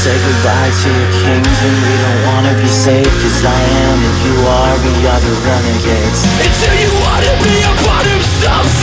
Say goodbye to your kingdom, we don't wanna be saved, cause I am and you are, we are the renegades. Until you wanna be a part of something.